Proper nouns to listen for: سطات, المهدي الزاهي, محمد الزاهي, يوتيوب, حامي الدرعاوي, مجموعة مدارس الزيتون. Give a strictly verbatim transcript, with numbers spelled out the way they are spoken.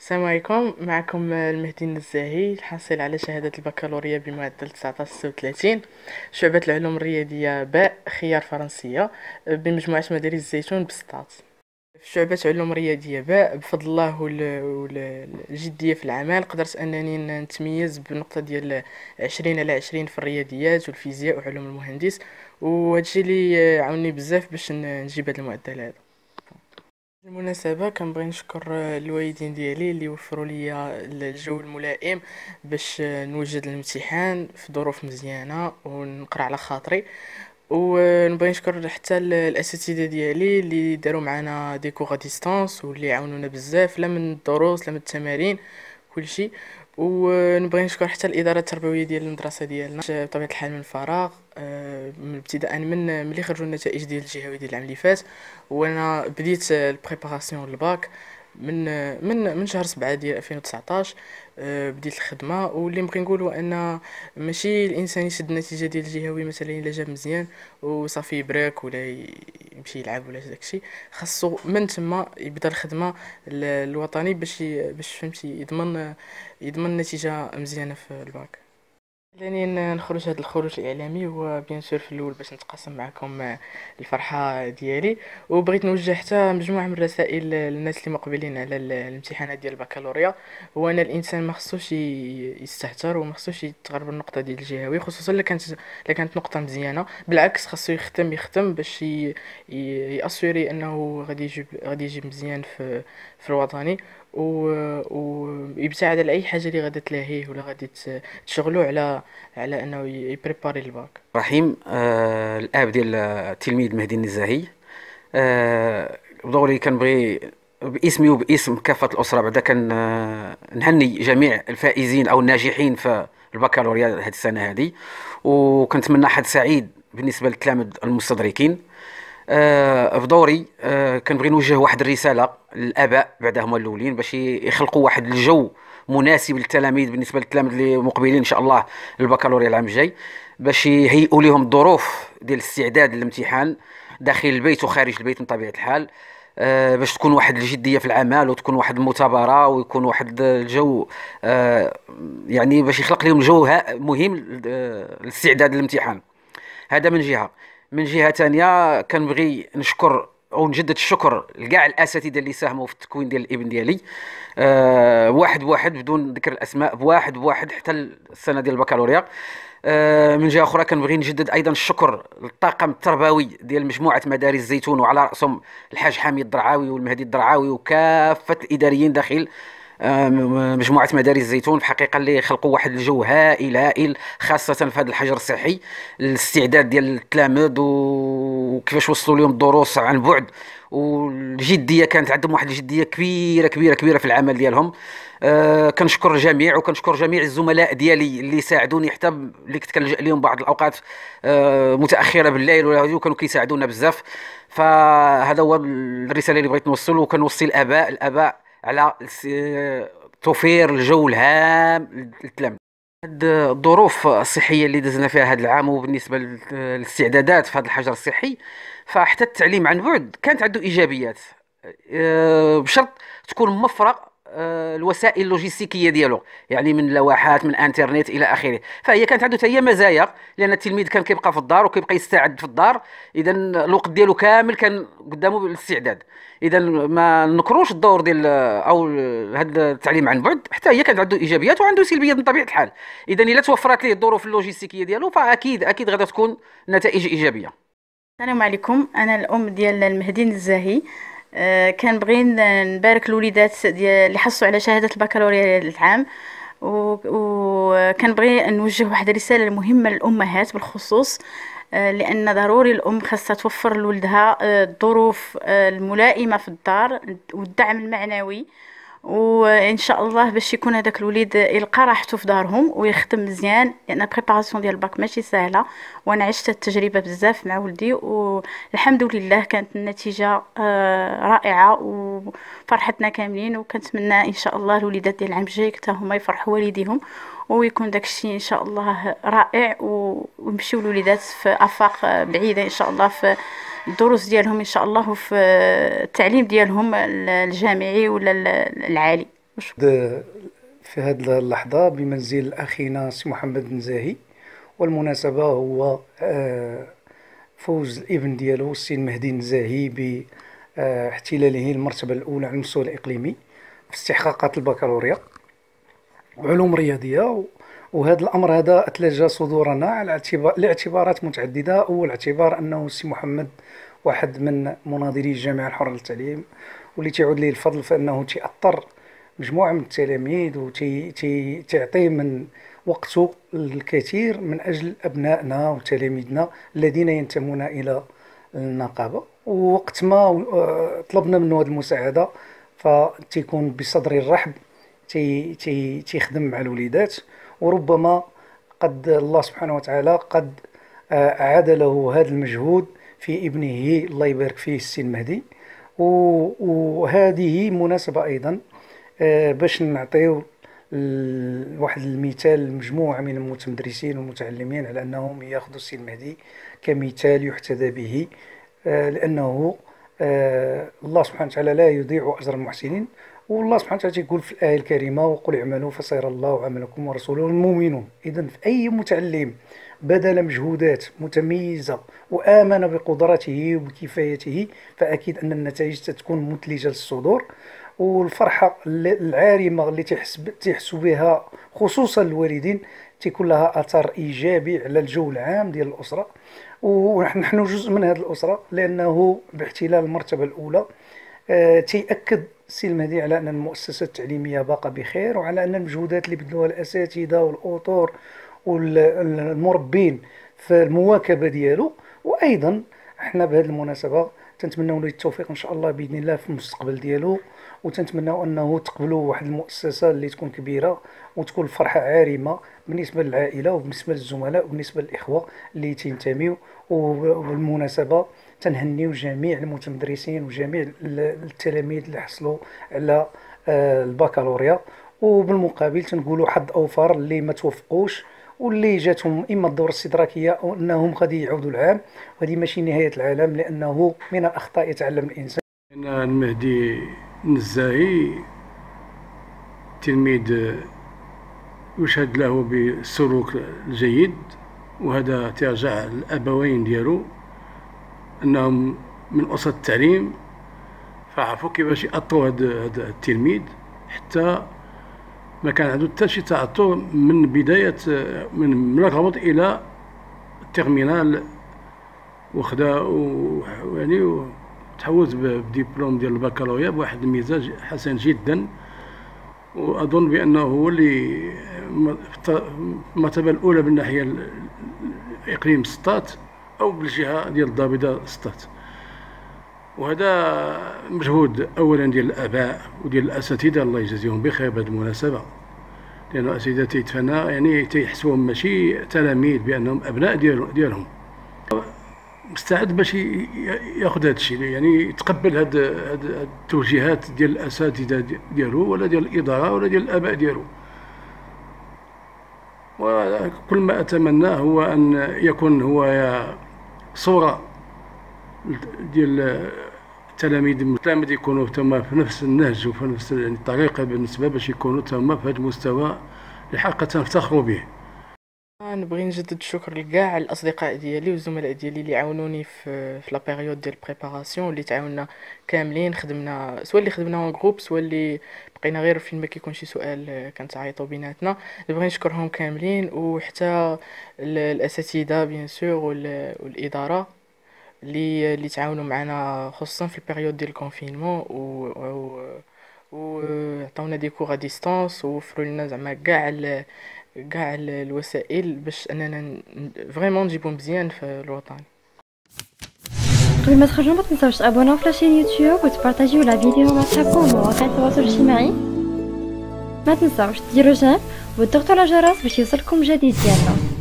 السلام عليكم، معكم المهدي الزاهي، الحاصل على شهادة البكالوريا بمعدل تسعة عشر ستة وثلاثين، شعبة العلوم الرياضية باء خيار فرنسية بمجموعة مدارس الزيتون بسطات. في شعبة علوم رياضية باء بفضل الله والجدية في العمل قدرت أنني نتميز بنقطة ديال عشرين على عشرين في الرياضيات والفيزياء وعلوم المهندس، وهادشي اللي عاوني بزاف باش نجيب هاد المعدل هذا. بالمناسبه كنبغي نشكر الوالدين ديالي اللي وفروا لي الجو الملائم باش نوجد الامتحان في ظروف مزيانه ونقرا على خاطري، ونبغي نشكر حتى الاساتذه ديالي اللي داروا معنا دي كور ديستانس واللي عاونونا بزاف لا من الدروس لا من التمارين كلشي. ونبغي نشكر حتى الاداره التربويه ديال المدرسه ديالنا. بطبيعه الحال من الفراغ من ابتداء من ملي خرجوا النتائج ديال الجهوي ديال العام اللي فات، وانا بديت البريباراسيون للباك من من من شهر سبعة ديال ألفين وتسعطاش بديت الخدمه. واللي بغي نقول هو ان ماشي الانسان يشد النتيجه ديال الجهوي مثلا الا جاب مزيان وصافي بريك ولا يمشي يلعب ولا داكشي، خاصو من تما يبدا الخدمه الوطني باش باش فهمتي يضمن يضمن نتيجه مزيانه في الباك. لاني نخرج هذا الخروج الاعلامي هو بيان سور في الاول باش نتقاسم معكم الفرحه ديالي، وبغيت نوجه حتى مجموعه من الرسائل للناس اللي مقبلين على الامتحانات ديال البكالوريا. هو ان الانسان ما خصوش يستهتر وما خصوش يتغرب النقطه ديال الجهوي، خصوصا الا كانت الا كانت نقطه مزيانه، بالعكس خصو يختم يختم باش ياسوري انه غادي يجيب غادي يجيب مزيان في في الوطني، ويبتعد على اي حاجه اللي غادي تلاهيه ولا غادي تشغلو على على انه يبريباري الباك. رحيم آه الاب ديال التلميذ المهدي الزاهي، آه ضروري كنبغي باسمي وباسم كافه الاسره بعدا كنهني جميع الفائزين او الناجحين في البكالوريا هذه السنه هذه، وكنتمنى حد سعيد بالنسبه للتلامذ المستدركين. آه في دوري آه كنبغي نوجه واحد الرساله للاباء بعدا هما الاولين باش يخلقوا واحد الجو مناسب للتلاميذ، بالنسبه للتلاميذ اللي مقبلين ان شاء الله للبكالوريا العام الجاي، باش يهيئوا لهم الظروف ديال الاستعداد للامتحان داخل البيت وخارج البيت من طبيعه الحال، آه باش تكون واحد الجديه في العمل وتكون واحد المثابره ويكون واحد الجو آه يعني باش يخلق لهم جو مهم للاستعداد للامتحان. هذا من جهه. من جهه ثانيه كنبغي نشكر او نجدد الشكر لكاع الاساتذه اللي ساهموا في التكوين ديال الابن ديالي أه واحد بواحد بدون ذكر الاسماء، بواحد بواحد حتى السنه ديال البكالوريا. أه من جهه اخرى كنبغي نجدد ايضا الشكر للطاقم التربوي ديال مجموعه مدارس الزيتون، وعلى راسهم الحاج حامي الدرعاوي والمهدي الدرعاوي وكافه الاداريين داخل مجموعة مدارس الزيتون، في الحقيقة اللي خلقوا واحد الجو هائل هائل خاصة في هذا الحجر الصحي، الاستعداد ديال التلاميذ وكيفاش وصلوا لهم الدروس عن بعد، والجدية كانت عندهم واحد الجدية كبيرة كبيرة كبيرة في العمل ديالهم. أه كنشكر الجميع، وكنشكر جميع الزملاء ديالي اللي ساعدوني حتى اللي كنت كنلجأ لهم بعض الأوقات أه متأخرة بالليل ولا كانوا كيساعدونا بزاف. فهذا هو الرسالة اللي بغيت نوصل، وكنوصي الآباء الآباء على توفير الجو الهام للتلاميذ. هاد الظروف الصحيه اللي دزنا فيها هذا العام، وبالنسبه للاستعدادات في هذا الحجر الصحي، فحتى التعليم عن بعد كانت عنده ايجابيات بشرط تكون موفره الوسائل اللوجيستيكيه ديالو، يعني من لوحات من انترنت الى اخره. فهي كانت عنده حتى هي مزايا، لان التلميذ كان كيبقى في الدار وكيبقى يستعد في الدار، اذا الوقت ديالو كامل كان قدامه للاستعداد. اذا ما نكروش الدور ديال او هذا التعليم عن بعد، حتى هي كانت عنده ايجابيات وعنده سلبيات من طبيعه الحال. اذا الا توفرت ليه الظروف اللوجيستيكيه ديالو فاكيد اكيد غادي تكون نتائج ايجابيه. السلام عليكم، انا الام ديال المهدي الزاهي. كنبغي نبارك الوليدات ديال اللي حصلوا على شهاده البكالوريا العام، وكنبغي نوجه واحد الرساله مهمه للامهات بالخصوص، لان ضروري الام خاصها توفر لولدها الظروف الملائمه في الدار والدعم المعنوي، وان شاء الله باش يكون هذاك الوليد يلقى راحته في دارهم ويخدم مزيان، لان البريباراسيون ديال الباك ماشي سهله. وانا عشت التجربه بزاف مع ولدي، والحمد لله كانت النتيجه رائعه وفرحتنا كاملين. وكنتمنى ان شاء الله الوليدات ديال العام الجاي حتى هما يفرحوا والديهم، ويكون داكشي ان شاء الله رائع، ويمشيو الوليدات في افاق بعيده ان شاء الله في الدروس ديالهم ان شاء الله، وفي التعليم ديالهم الجامعي ولا العالي. في هذه اللحظة بمنزل أخينا سي محمد الزاهي، والمناسبة هو فوز الابن ديالو السي المهدي الزاهي باحتلاله المرتبة الأولى على المستوى الإقليمي في استحقاقات البكالوريا وعلوم رياضية. وهذا الأمر هذا أثلج صدورنا على اعتبارات متعددة. أول اعتبار أنه السي محمد واحد من مناضلي الجامعة الحرة للتعليم، واللي تعود ليه الفضل فأنه تأثر مجموعة من التلاميذ وتعطي من وقته الكثير من أجل أبنائنا وتلاميذنا الذين ينتمون إلى النقابة. ووقت ما طلبنا منه هذه المساعدة فتكون بصدر الرحب، تي تي تيخدم مع الوليدات، وربما قد الله سبحانه وتعالى قد أعاد له هذا المجهود في ابنه الله يبارك فيه السي المهدي. وهذه مناسبة أيضا باش نعطيو واحد المثال لمجموعة من المتمدرسين والمتعلمين على أنهم يأخذوا السي المهدي كمثال يحتذى به، لأنه الله سبحانه وتعالى لا يضيع أجر المحسنين. والله سبحانه وتعالى يقول في الآية الكريمة: وقل اعملوا فسيرى الله عملكم ورسوله والمؤمنون. إذن أي متعلم بذل مجهودات متميزة وآمن بقدرته وكفايته فأكيد أن النتائج ستكون مثلجة للصدور. والفرحة العارمة اللي تحسوا بها خصوصا الوالدين تكون لها أثر إيجابي على الجو العام ديال الأسرة، ونحن جزء من هذه الأسرة، لأنه باحتلال المرتبة الأولى تيأكد السي المهدي على أن المؤسسة التعليمية باقة بخير، وعلى أن المجهودات اللي بذلوها الأساتذة والأطور والمربين في المواكبة ديالو. وأيضا احنا بهذه المناسبة تنتمناو له التوفيق إن شاء الله بإذن الله في المستقبل ديالو، وتنتمناو أنه تقبلوا واحد المؤسسة اللي تكون كبيرة وتكون الفرحة عارمة بالنسبة للعائلة وبالنسبة للزملاء وبالنسبة للإخوة اللي تنتميو. وبالمناسبة تنهنيو جميع المتمدرسين وجميع التلاميذ اللي حصلوا على البكالوريا، وبالمقابل تنقولوا حظ أوفر اللي ما توفقوش واللي جاتهم إما الدورة الاستدراكية أو أنهم غادي يعودوا العام. وهذه ماشي نهاية العالم، لأنه من الأخطاء يتعلم الإنسان. أنا المهدي الزاهي تلميذ يشهد له بالسلوك الجيد، وهذا ترجع الأبوين ديالو أنهم من أسرة التعليم، فعرفوا كيفاش يأطروا هذا التلميذ حتى ما كان عنده حتى شي تعثر من بداية من الربط إلى التيرمينال، وخدا ويعني تحوز بدبلوم ديال البكالوريا بواحد المزاج حسن جدا. وأظن بأنه هو اللي المرتبة الأولى من ناحية إقليم سطات أو بالجهة ديال الضابطة سطات. وهذا مجهود أولا ديال الآباء وديال الأساتذة الله يجازيهم بخير بهذه المناسبة، لأن الأساتذة تيتفنى يعني تيحسبوهم ماشي تلاميذ بأنهم أبناء ديالهم. مستعد باش ياخذ هذا الشيء، يعني يتقبل هاد التوجيهات ديال الأساتذة ديالو ولا ديال الإدارة ولا ديال الآباء ديالو. وكل ما أتمناه هو أن يكون هو صورة ديال التلاميذ التلاميذ يكونوا تما في نفس النهج وفي نفس الطريقه بالنسبه باش يكونوا تما في هذا المستوى اللي حقا نفتخروا به. نبغي نجدد الشكر لكاع الاصدقاء ديالي والزملاء ديالي اللي عاونوني في في لا بيريود ديال بريباراسيون، اللي تعاوننا كاملين، خدمنا سواء اللي خدمنا اون جروب سواء اللي بقينا غير فين ما كيكون شي سؤال كنتعيطوا بيناتنا. نبغي نشكرهم كاملين، وحتى الاساتذه بيان سور والاداره اللي اللي تعاونوا معنا خصوصا في البيريود ديال الكونفينمون، و عطاونا دي كور ا ديستانس، ووفروا لنا زعما كاع كاع الوسائل باش اننا فريمون نجيبو مزيان في الوطن. قبل ما تخرجوا ما تنساوش تابوناو في لاشين يوتيوب وتبارطاجيو لا فيديو مع صحابكم ومواقع التواصل الاجتماعي. ما تنساوش ديروا جيم وتضغطوا على الجرس باش يوصلكم جديد ديالنا.